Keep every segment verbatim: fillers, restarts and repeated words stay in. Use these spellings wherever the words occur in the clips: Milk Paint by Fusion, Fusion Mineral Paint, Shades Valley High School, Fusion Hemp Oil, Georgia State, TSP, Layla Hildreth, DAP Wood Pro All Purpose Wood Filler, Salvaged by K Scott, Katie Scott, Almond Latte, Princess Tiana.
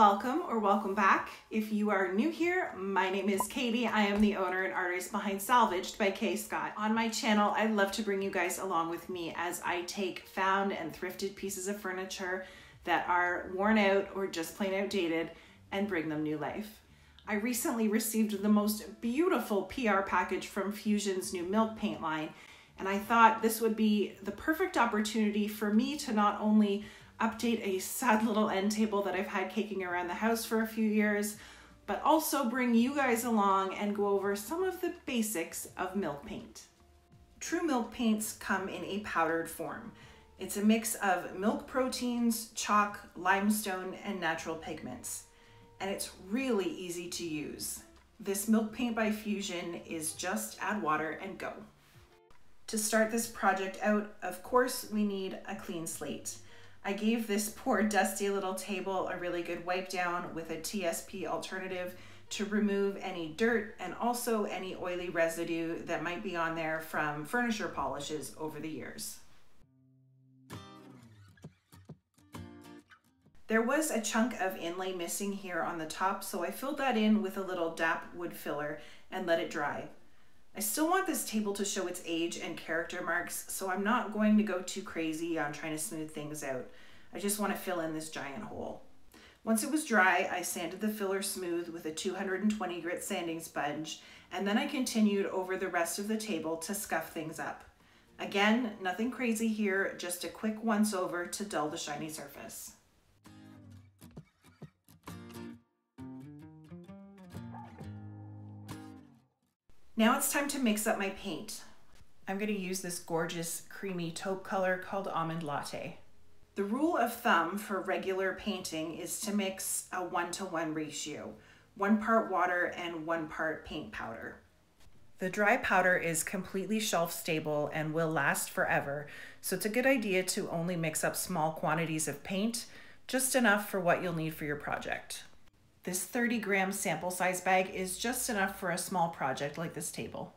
Welcome or welcome back. If you are new here, my name is Katie. I am the owner and artist behind Salvaged by K Scott. On my channel, I love to bring you guys along with me as I take found and thrifted pieces of furniture that are worn out or just plain outdated and bring them new life. I recently received the most beautiful P R package from Fusion's new Milk Paint line, and I thought this would be the perfect opportunity for me to not only update a sad little end table that I've had caking around the house for a few years, but also bring you guys along and go over some of the basics of milk paint. True milk paints come in a powdered form. It's a mix of milk proteins, chalk, limestone, and natural pigments. And it's really easy to use. This Milk Paint by Fusion is just add water and go. To start this project out, of course, we need a clean slate. I gave this poor dusty little table a really good wipe down with a T S P alternative to remove any dirt and also any oily residue that might be on there from furniture polishes over the years. There was a chunk of inlay missing here on the top, so I filled that in with a little D A P wood filler and let it dry. I still want this table to show its age and character marks, so I'm not going to go too crazy on trying to smooth things out. I just want to fill in this giant hole. Once it was dry, I sanded the filler smooth with a two hundred twenty grit sanding sponge, and then I continued over the rest of the table to scuff things up. Again, nothing crazy here, just a quick once over to dull the shiny surface. Now it's time to mix up my paint. I'm going to use this gorgeous creamy taupe color called Almond Latte. The rule of thumb for regular painting is to mix a one to one ratio, one part water and one part paint powder. The dry powder is completely shelf stable and will last forever, so it's a good idea to only mix up small quantities of paint, just enough for what you'll need for your project. This thirty gram sample size bag is just enough for a small project like this table.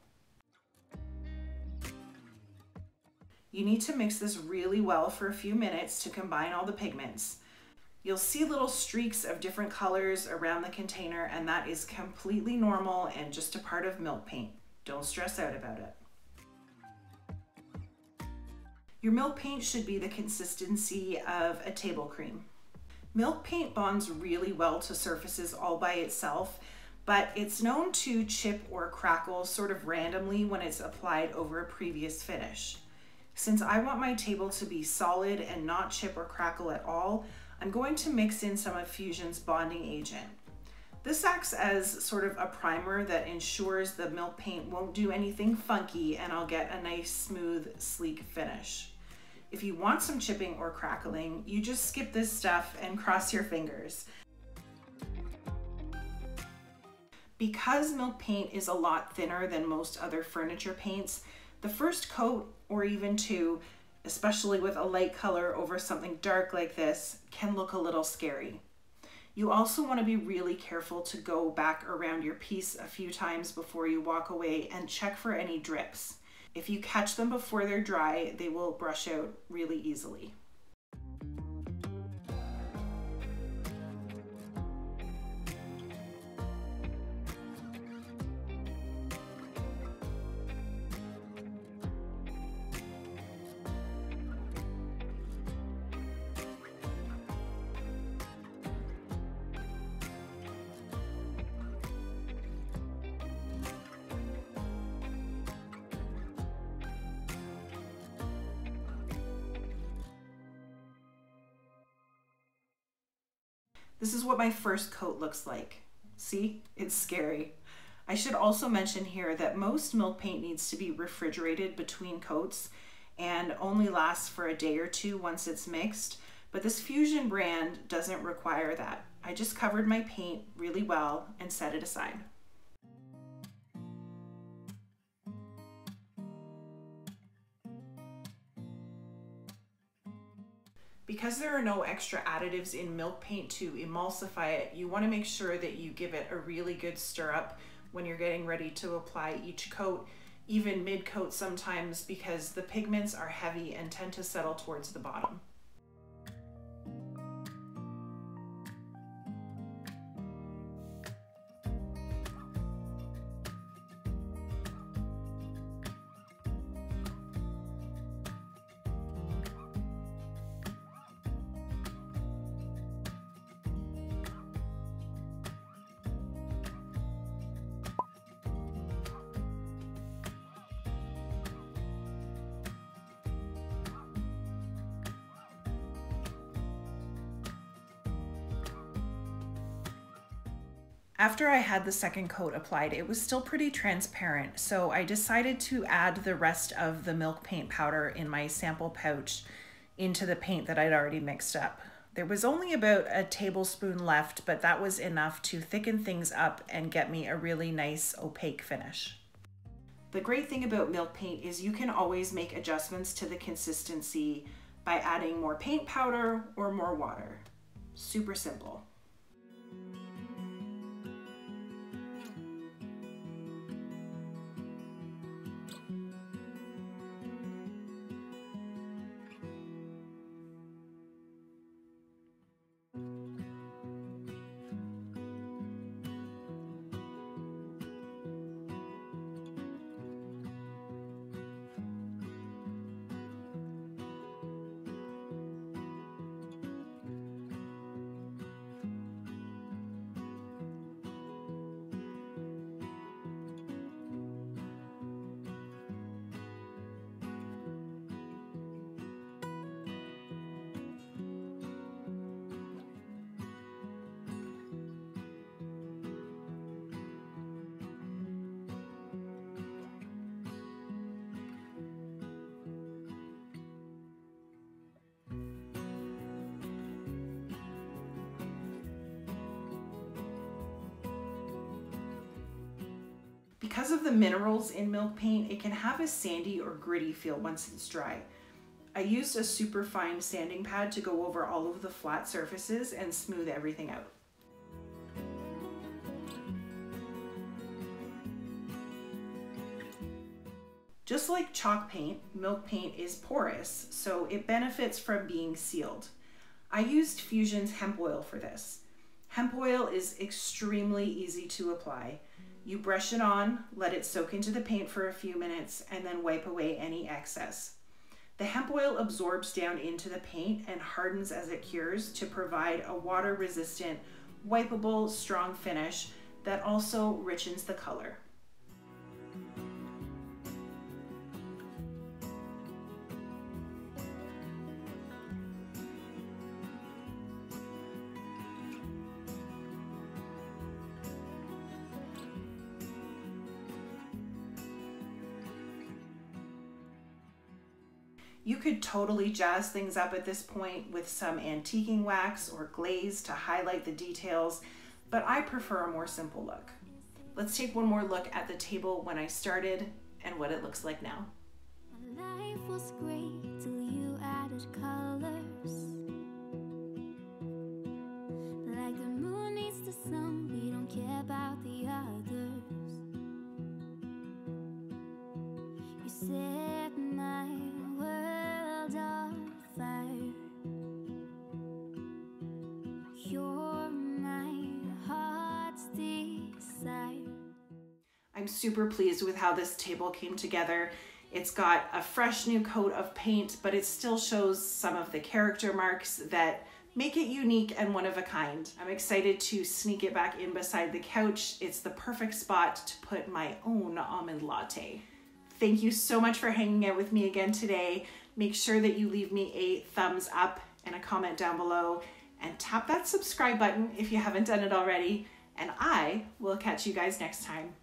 You need to mix this really well for a few minutes to combine all the pigments. You'll see little streaks of different colors around the container, and that is completely normal and just a part of milk paint. Don't stress out about it. Your milk paint should be the consistency of a table cream. Milk paint bonds really well to surfaces all by itself, but it's known to chip or crackle sort of randomly when it's applied over a previous finish. Since I want my table to be solid and not chip or crackle at all, I'm going to mix in some of Fusion's bonding agent. This acts as sort of a primer that ensures the milk paint won't do anything funky, and I'll get a nice, smooth, sleek finish. If you want some chipping or crackling, you just skip this stuff and cross your fingers. Because milk paint is a lot thinner than most other furniture paints, the first coat or even two, especially with a light color over something dark like this, can look a little scary. You also want to be really careful to go back around your piece a few times before you walk away and check for any drips. If you catch them before they're dry, they will brush out really easily. This is what my first coat looks like. See, it's scary. I should also mention here that most milk paint needs to be refrigerated between coats and only lasts for a day or two once it's mixed, but this Fusion brand doesn't require that. I just covered my paint really well and set it aside. Because there are no extra additives in milk paint to emulsify it, you want to make sure that you give it a really good stir up when you're getting ready to apply each coat, even mid-coat sometimes, because the pigments are heavy and tend to settle towards the bottom. After I had the second coat applied, it was still pretty transparent, so I decided to add the rest of the milk paint powder in my sample pouch into the paint that I'd already mixed up. There was only about a tablespoon left, but that was enough to thicken things up and get me a really nice opaque finish. The great thing about milk paint is you can always make adjustments to the consistency by adding more paint powder or more water. Super simple. Because of the minerals in milk paint, it can have a sandy or gritty feel once it's dry. I used a super fine sanding pad to go over all of the flat surfaces and smooth everything out. Just like chalk paint, milk paint is porous, so it benefits from being sealed. I used Fusion's hemp oil for this. Hemp oil is extremely easy to apply. You brush it on, let it soak into the paint for a few minutes, and then wipe away any excess. The hemp oil absorbs down into the paint and hardens as it cures to provide a water-resistant, wipeable, strong finish that also richens the color. You could totally jazz things up at this point with some antiquing wax or glaze to highlight the details, but I prefer a more simple look. Let's take one more look at the table when I started and what it looks like now. My life was great till you added colors. Like the moon needs the sun, we don't care about the others. You said my I'm super pleased with how this table came together. It's got a fresh new coat of paint, but it still shows some of the character marks that make it unique and one of a kind. I'm excited to sneak it back in beside the couch. It's the perfect spot to put my own almond latte. Thank you so much for hanging out with me again today. Make sure that you leave me a thumbs up and a comment down below, and tap that subscribe button if you haven't done it already, and I will catch you guys next time.